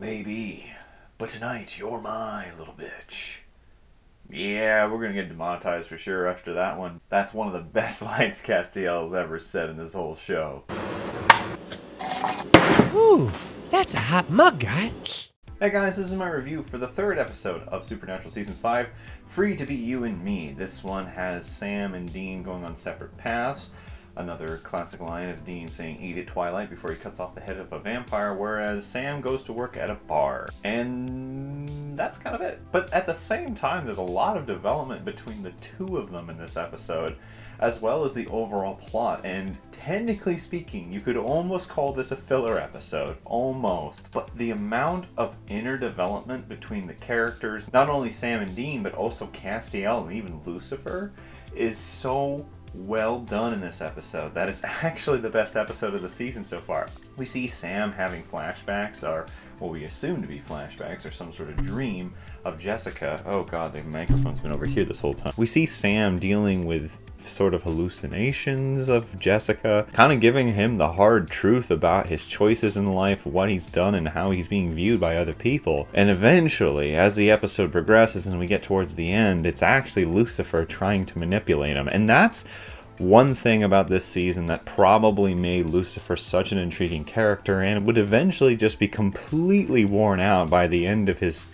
Maybe. But tonight, you're my little bitch. Yeah, we're going to get demonetized for sure after that one. That's one of the best lines Castiel's ever said in this whole show. Ooh, that's a hot mug, guys. Hey guys, this is my review for the third episode of Supernatural Season 5, Free to Be You and Me. This one has Sam and Dean going on separate paths. Another classic line of Dean saying, "Eat it, Twilight," before he cuts off the head of a vampire, whereas Sam goes to work at a bar. And that's kind of it. But at the same time, there's a lot of development between the two of them in this episode, as well as the overall plot. And technically speaking, you could almost call this a filler episode. Almost. But the amount of inner development between the characters, not only Sam and Dean, but also Castiel and even Lucifer, is so well done in this episode that it's actually the best episode of the season so far. We see Sam having flashbacks, or what we assume to be flashbacks, or some sort of dream of Jessica. Oh god, the microphone's been over here this whole time. We see Sam dealing with sort of hallucinations of Jessica, kind of giving him the hard truth about his choices in life, what he's done, and how he's being viewed by other people. And eventually, as the episode progresses and we get towards the end, it's actually Lucifer trying to manipulate him. And that's one thing about this season that probably made Lucifer such an intriguing character, and would eventually just be completely worn out by the end of his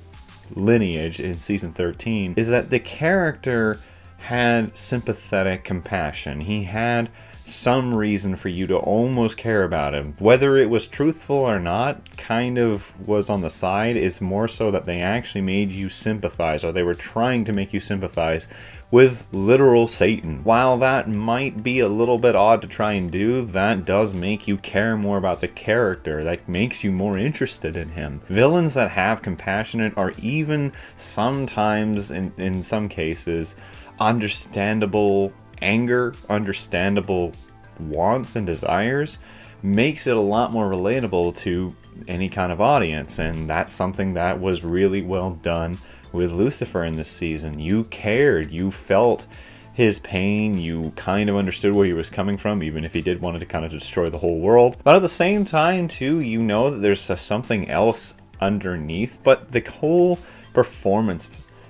lineage in season 13, is that the character had sympathetic compassion. He had some reason for you to almost care about him. Whether it was truthful or not kind of was on the side. Is more so that they actually made you sympathize, or they were trying to make you sympathize with literal Satan. While that might be a little bit odd to try and do, that does make you care more about the character. That makes you more interested in him. Villains that have compassionate are even sometimes, in some cases, understandable anger, understandable wants and desires, makes it a lot more relatable to any kind of audience. And that's something that was really well done with Lucifer in this season. You cared, you felt his pain, you kind of understood where he was coming from, even if he did want to kind of destroy the whole world. But at the same time too, you know that there's something else underneath. But the whole performance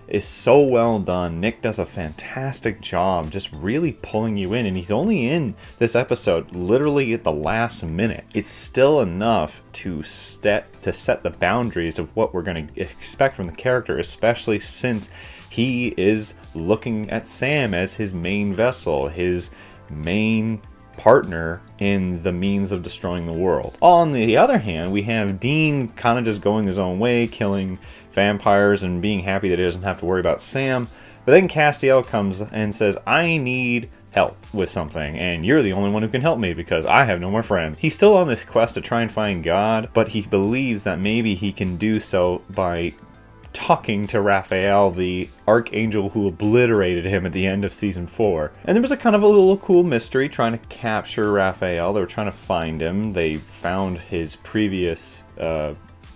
is so well done. Nick does a fantastic job just really pulling you in, and he's only in this episode literally at the last minute. It's still enough to set the boundaries of what we're going to expect from the character, especially since he is looking at Sam as his main vessel, his main partner in the means of destroying the world. On the other hand, we have Dean kind of just going his own way, killing vampires and being happy that he doesn't have to worry about Sam. But then Castiel comes and says, "I need help with something, and you're the only one who can help me because I have no more friends." He's still on this quest to try and find God, but he believes that maybe he can do so by talking to Raphael, the archangel who obliterated him at the end of season 4. And there was a kind of a little cool mystery trying to capture Raphael. They were trying to find him. They found his previous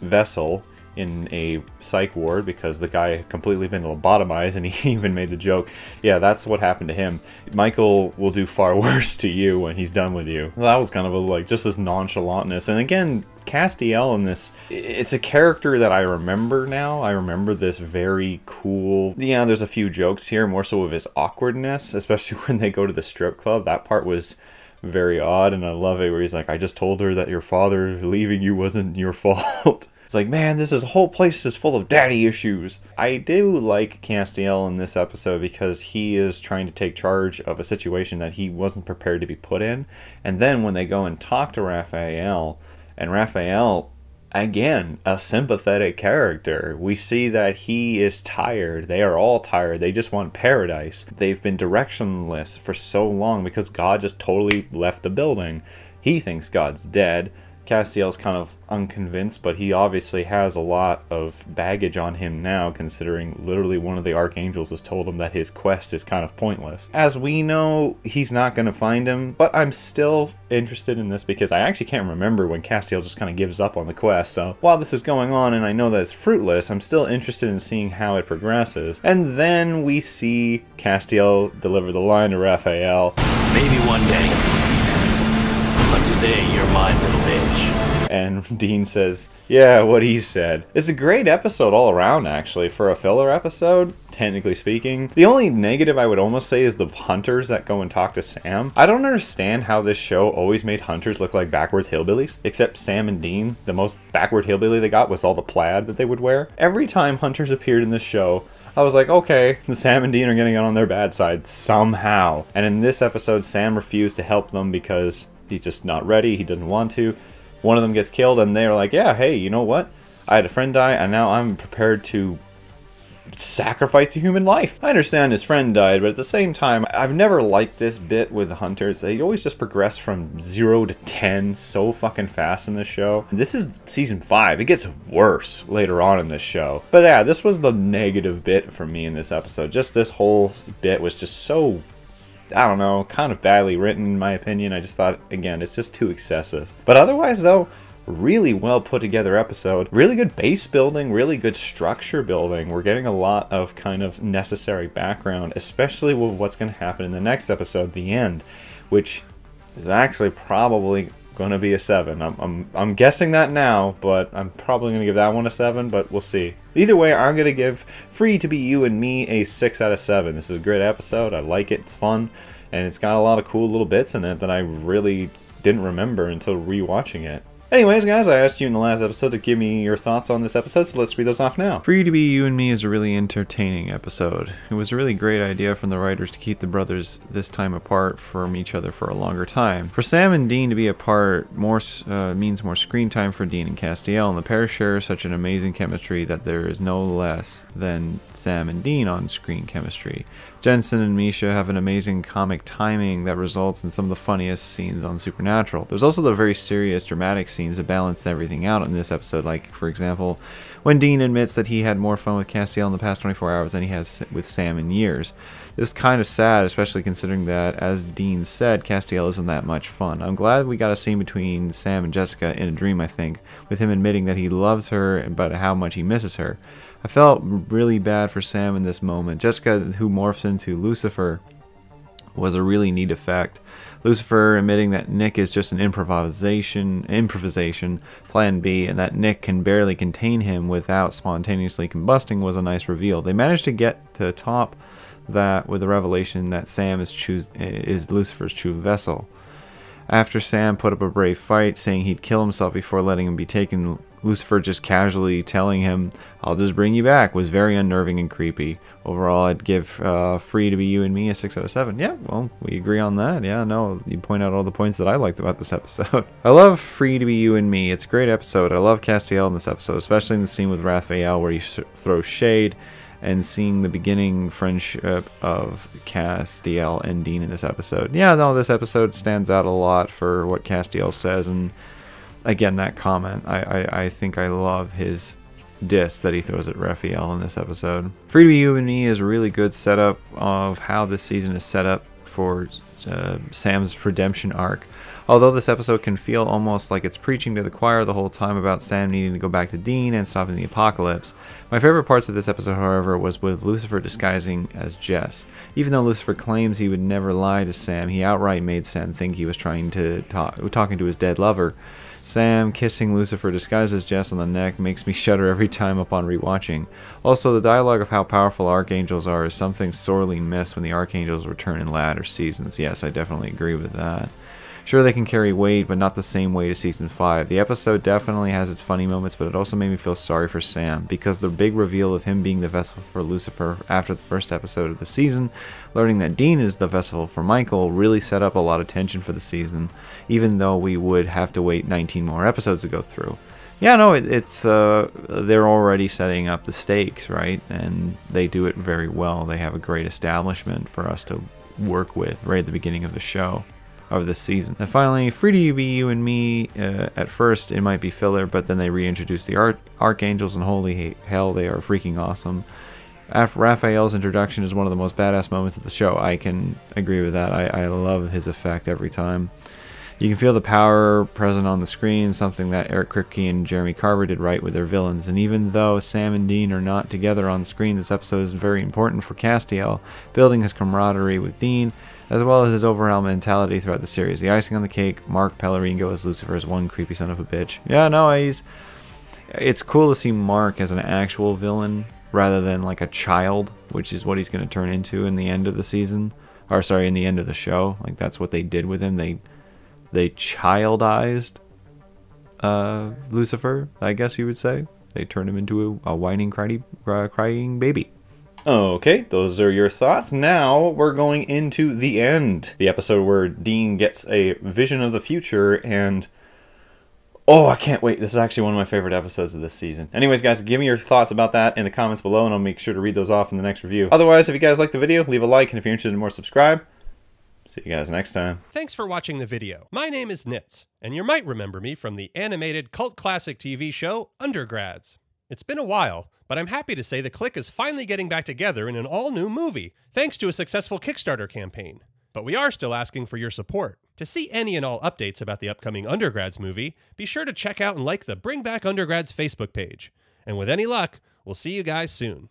vessel in a psych ward because the guy had completely been lobotomized, and he even made the joke, "Yeah, that's what happened to him. Michael will do far worse to you when he's done with you." Well, that was kind of a, like, just this nonchalantness. And again, Castiel in this, it's a character that I remember now. I remember this very cool, yeah, there's a few jokes here, more so of his awkwardness, especially when they go to the strip club. That part was very odd, and I love it where he's like, "I just told her that your father leaving you wasn't your fault." It's like, man, this is a whole place is full of daddy issues. I do like Castiel in this episode because he is trying to take charge of a situation that he wasn't prepared to be put in. And then when they go and talk to Raphael, and Raphael, again, a sympathetic character, we see that he is tired. They are all tired. They just want paradise. They've been directionless for so long because God just totally left the building. He thinks God's dead. Castiel's kind of unconvinced, but he obviously has a lot of baggage on him now, considering literally one of the archangels has told him that his quest is kind of pointless. As we know, he's not going to find him, but I'm still interested in this because I actually can't remember when Castiel just kind of gives up on the quest. So while this is going on and I know that it's fruitless, I'm still interested in seeing how it progresses. And then we see Castiel deliver the line to Raphael, "Maybe one day, but today you're my little bitch." and Dean says, yeah, what he said. It's a great episode all around, actually, for a filler episode, technically speaking. The only negative I would almost say is the hunters that go and talk to Sam. I don't understand how this show always made hunters look like backwards hillbillies, except Sam and Dean. The most backward hillbilly they got was all the plaid that they would wear. Every time hunters appeared in this show, I was like, okay, Sam and Dean are getting on their bad side somehow. And in this episode, Sam refused to help them because he's just not ready, he doesn't want to. One of them gets killed and they're like, yeah, hey, you know what? I had a friend die and now I'm prepared to sacrifice a human life. I understand his friend died, but at the same time, I've never liked this bit with the hunters. They always just progress from 0 to 10 so fucking fast in this show. This is season 5. It gets worse later on in this show. But yeah, this was the negative bit for me in this episode. Just this whole bit was just so, I don't know, kind of badly written in my opinion. I just thought, again, it's just too excessive. But otherwise though, really well put together episode. Really good base building, really good structure building. We're getting a lot of kind of necessary background, especially with what's going to happen in the next episode, the end, which is actually probably going to be a 7. I'm guessing that now, but I'm probably going to give that one a 7, but we'll see. Either way, I'm going to give Free to Be You and Me a 6 out of 7. This is a great episode. I like it. It's fun, and it's got a lot of cool little bits in it that I really didn't remember until rewatching it. Anyways, guys, I asked you in the last episode to give me your thoughts on this episode, so let's read those off now. Free to Be You and Me is a really entertaining episode. It was a really great idea from the writers to keep the brothers this time apart from each other for a longer time. For Sam and Dean to be apart more means more screen time for Dean and Castiel, and the pair share such an amazing chemistry that there is no less than Sam and Dean on-screen chemistry. Jensen and Misha have an amazing comic timing that results in some of the funniest scenes on Supernatural. There's also the very serious, dramatic scenes that balance everything out in this episode, like, for example, when Dean admits that he had more fun with Castiel in the past 24 hours than he has with Sam in years. This is kind of sad, especially considering that, as Dean said, Castiel isn't that much fun. I'm glad we got a scene between Sam and Jessica in a dream, I think, with him admitting that he loves her but how much he misses her. I felt really bad for Sam in this moment. Jessica, who morphs into Lucifer, was a really neat effect. Lucifer admitting that Nick is just an improvisation, plan B, and that Nick can barely contain him without spontaneously combusting was a nice reveal. They managed to get to top that with the revelation that Sam is Lucifer's true vessel. After Sam put up a brave fight, saying he'd kill himself before letting him be taken, Lucifer just casually telling him, "I'll just bring you back," was very unnerving and creepy. Overall, I'd give Free to Be You and Me a 6 out of 7. Yeah, well, we agree on that. Yeah, no, you point out all the points that I liked about this episode. I love Free to Be You and Me. It's a great episode. I love Castiel in this episode, especially in the scene with Raphael where he throws shade, and seeing the beginning friendship of Castiel and Dean in this episode. Yeah, no, this episode stands out a lot for what Castiel says, and again, that comment. I think I love his diss that he throws at Raphael in this episode. Free to Be You and Me is a really good setup of how this season is set up for Sam's redemption arc. Although this episode can feel almost like it's preaching to the choir the whole time about Sam needing to go back to Dean and stopping the apocalypse. My favorite parts of this episode, however, was with Lucifer disguising as Jess. Even though Lucifer claims he would never lie to Sam, he outright made Sam think he was talking to his dead lover. Sam kissing Lucifer disguised as Jess on the neck makes me shudder every time upon rewatching. Also, the dialogue of how powerful archangels are is something sorely missed when the archangels return in latter seasons. Yes, I definitely agree with that. Sure, they can carry weight, but not the same weight as Season 5. The episode definitely has its funny moments, but it also made me feel sorry for Sam, because the big reveal of him being the vessel for Lucifer after the first episode of the season, learning that Dean is the vessel for Michael, really set up a lot of tension for the season, even though we would have to wait 19 more episodes to go through. Yeah, no, they're already setting up the stakes, right? And they do it very well. They have a great establishment for us to work with right at the beginning of the show. Of this season. And finally, Free to Be You and Me, at first it might be filler, but then they reintroduce the archangels and holy hell, they are freaking awesome. After Raphael's introduction is one of the most badass moments of the show. I can agree with that. I love his effect every time. You can feel the power present on the screen, something that Eric Kripke and Jeremy Carver did right with their villains. And even though Sam and Dean are not together on screen, this episode is very important for Castiel, building his camaraderie with Dean, as well as his overall mentality throughout the series. The icing on the cake, Mark Pellegrino as Lucifer is one creepy son of a bitch. Yeah, no, it's cool to see Mark as an actual villain rather than like a child, which is what he's going to turn into in the end of the season. Or sorry, in the end of the show. Like, that's what they did with him. They childized Lucifer, I guess you would say. They turned him into a whining, crying baby. Okay, those are your thoughts. Now we're going into the end. The episode where Dean gets a vision of the future and... oh, I can't wait. This is actually one of my favorite episodes of this season. Anyways, guys, give me your thoughts about that in the comments below, and I'll make sure to read those off in the next review. Otherwise, if you guys liked the video, leave a like, and if you're interested in more, subscribe. See you guys next time. Thanks for watching the video. My name is Nitz, and you might remember me from the animated cult classic TV show, Undergrads. It's been a while, but I'm happy to say the clique is finally getting back together in an all-new movie, thanks to a successful Kickstarter campaign. But we are still asking for your support. To see any and all updates about the upcoming Undergrads movie, be sure to check out and like the Bring Back Undergrads Facebook page. And with any luck, we'll see you guys soon.